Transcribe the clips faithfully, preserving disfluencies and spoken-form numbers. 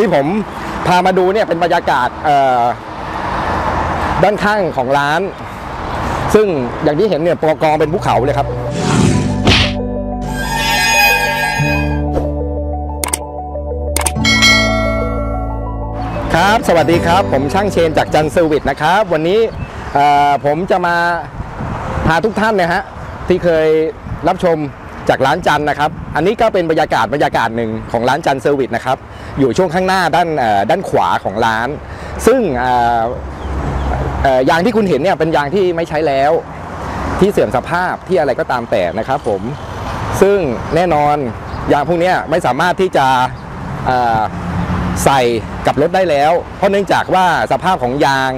ที่ผมพามาดูเนี่ยเป็นบรรยากาศด้านข้างของร้านซึ่งอย่างที่เห็นเนี่ยปกครองเป็นภูเขาเลยครับครับสวัสดีครับผมช่างเชนจากจันเซอร์วิสนะครับวันนี้ผมจะมาพาทุกท่านนะฮะที่เคยรับชมจากร้านจันนะครับอันนี้ก็เป็นบรรยากาศบรรยากาศหนึ่งของร้านจันเซอร์วิสนะครับอยู่ช่วงข้างหน้าด้านด้านขวาของร้านซึ่งยางที่คุณเห็นเนี่ยเป็นยางที่ไม่ใช้แล้วที่เสื่อมสภาพที่อะไรก็ตามแต่นะครับผมซึ่งแน่นอนยางพวกนี้ไม่สามารถที่จะใส่กับรถได้แล้วเพราะเนื่องจากว่าสภาพของยาง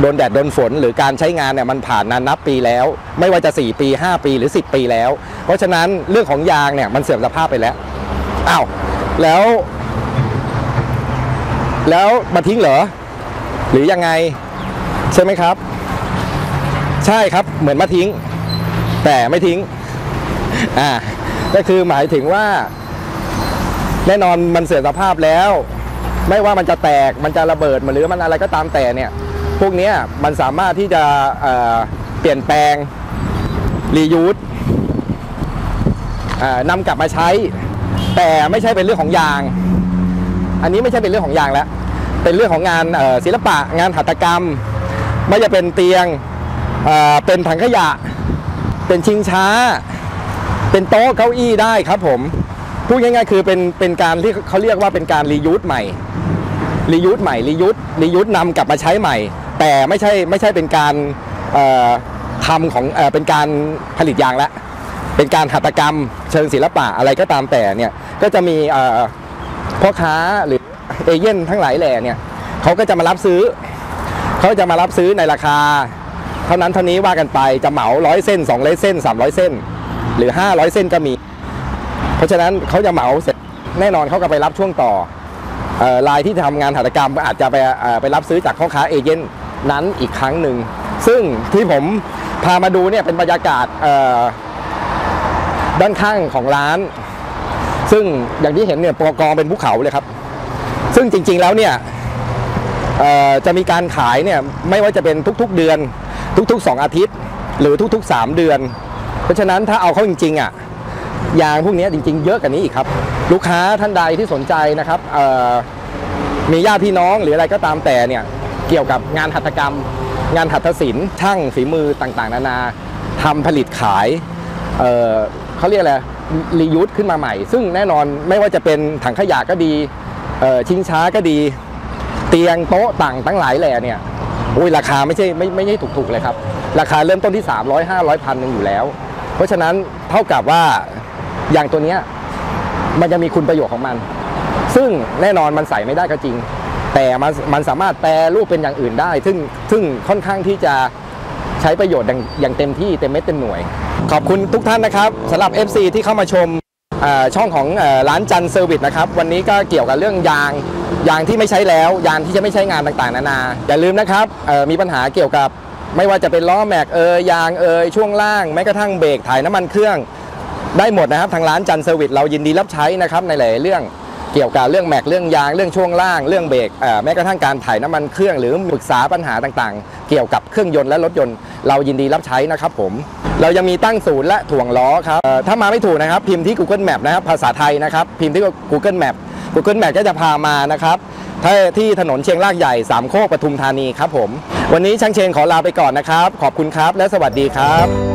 โดนแดดโดนฝนหรือการใช้งานเนี่ยมันผ่านนานนับปีแล้วไม่ว่าจะสี่ปีห้าปีหรือสิบปีแล้วเพราะฉะนั้นเรื่องของยางเนี่ยมันเสื่อมสภาพไปแล้วอ้าวแล้วแล้วมาทิ้งเหรอหรือยังไงใช่ไหมครับใช่ครับเหมือนมาทิ้งแต่ไม่ทิ้งอ่าก็คือหมายถึงว่าแน่นอนมันเสื่อมสภาพแล้วไม่ว่ามันจะแตกมันจะระเบิดหรือมันอะไรก็ตามแต่เนี่ยพวกนี้มันสามารถที่จะเอ่อเปลี่ยนแปลงรียูสนำกลับมาใช้แต่ไม่ใช่เป็นเรื่องของยางอันนี้ไม่ใช่เป็นเรื่องของยางแล้วเป็นเรื่องของงานศิลปะงานหัตถกรรมไม่จะเป็นเตียง เอ่อ เป็นถังขยะเป็นชิงช้าเป็นโต๊ะเก้าอี้ได้ครับผมพูดง่ายๆคือเป็นเป็นการที่เขาเรียกว่าเป็นการรียูสใหม่รียูสใหม่รียูสรียูสนำกลับมาใช้ใหม่แต่ไม่ใช่ไม่ใช่เป็นการทำของ เอ่อ เป็นการผลิตยางละเป็นการหัตถกรรมเชิงศิลปะอะไรก็ตามแต่เนี่ยก็จะมีพ่อค้าหรือเอเย่นทั้งหลายแหล่เนี่ยเขาก็จะมารับซื้อเขาจะมารับซื้อในราคาเท่านั้นเท่านี้ว่ากันไปจะเหมาร้อยเส้นสองร้อยเส้นสามร้อยเส้นหรือห้าร้อยเส้นก็มีเพราะฉะนั้นเขาจะเหมาเสร็จแน่นอนเขาก็ไปรับช่วงต่อรายที่ทำงานหัตถกรรมอาจจะไปไปรับซื้อจากพ่อค้าเอเย่นนั้นอีกครั้งหนึ่งซึ่งที่ผมพามาดูเนี่ยเป็นบรรยากาศด้านข้างของร้านซึ่งอย่างที่เห็นเนี่ยปกครองเป็นภูเขาเลยครับซึ่งจริงๆแล้วเนี่ยจะมีการขายเนี่ยไม่ว่าจะเป็นทุกๆเดือนทุกๆสองอาทิตย์หรือทุกๆสามเดือนเพราะฉะนั้นถ้าเอาเข้าจริงๆอ่ะยางพวกนี้จริงๆเยอะกว่านี้อีกครับลูกค้าท่านใดที่สนใจนะครับมีญาติพี่น้องหรืออะไรก็ตามแต่เนี่ยเกี่ยวกับงานหัตถกรรมงานหัตถศิลป์ช่างฝีมือต่างๆนานาทำผลิตขายเอ่อเขาเรียกอะไรรียูสขึ้นมาใหม่ซึ่งแน่นอนไม่ว่าจะเป็นถังขยะก็ดีชิงช้าก็ดีเตียงโต๊ะต่างทั้งหลายแหล่เนี่ยอุ้ยราคาไม่ใช่ไม่ไม่ใช่ถูกๆเลยครับราคาเริ่มต้นที่สามร้อย ห้าร้อย พันหนึ่งอยู่แล้วเพราะฉะนั้นเท่ากับว่าอย่างตัวนี้มันจะมีคุณประโยชน์ของมันซึ่งแน่นอนมันใส่ไม่ได้ก็จริงแต่มันมันสามารถแปรรูปเป็นอย่างอื่นได้ซึ่งซึ่งค่อนข้างที่จะใช้ประโยชน์อย่างเต็มที่เต็มเม็ดเต็มหน่วยขอบคุณทุกท่านนะครับสำหรับ เอฟ ซี ที่เข้ามาชมช่องของร้านจันเซอร์วิสนะครับวันนี้ก็เกี่ยวกับเรื่องยางยางที่ไม่ใช้แล้วยางที่จะไม่ใช้งานต่างๆนานาอย่าลืมนะครับมีปัญหาเกี่ยวกับไม่ว่าจะเป็นล้อแม็กเอยยางเอยช่วงล่างแม้กระทั่งเบรกถ่ายน้ำมันเครื่องได้หมดนะครับทางร้านจันเซอร์วิสเรายินดีรับใช้นะครับในหลายเรื่องเกี่ยวกับเรื่องแม็กเรื่องยางเรื่องช่วงล่างเรื่องเบรกแม้กระทั่งการถ่ายน้ำมันเครื่องหรือปรึกษาปัญหาต่างๆเกี่ยวกับเครื่องยนต์และรถยนต์เรายินดีรับใช้นะครับผมเรายังมีตั้งศูนย์และถ่วงล้อครับถ้ามาไม่ถูกนะครับพิมพ์ที่ Google Map นะครับภาษาไทยนะครับพิมพ์ที่ Google Map Google Map ก็จะพามานะครับที่ถนนเชียงรากใหญ่สามโคกปทุมธานีครับผมวันนี้ช่างเชนขอลาไปก่อนนะครับขอบคุณครับและสวัสดีครับ